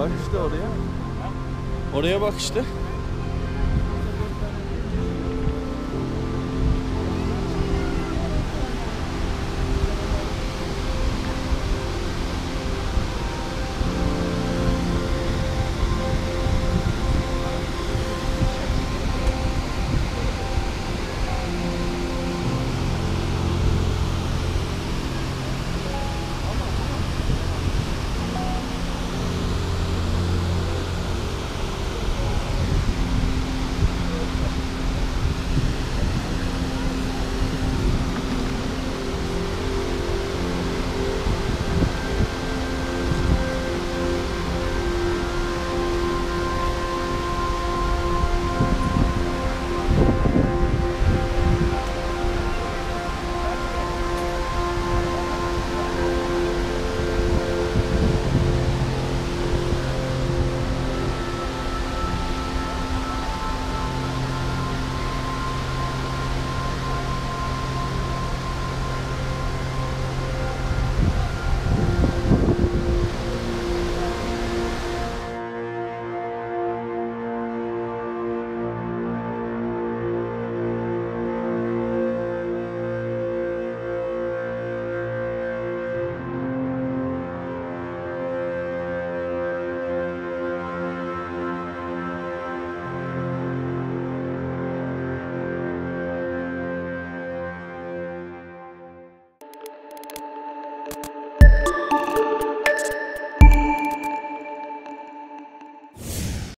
Bak işte oraya. Oraya bak işte.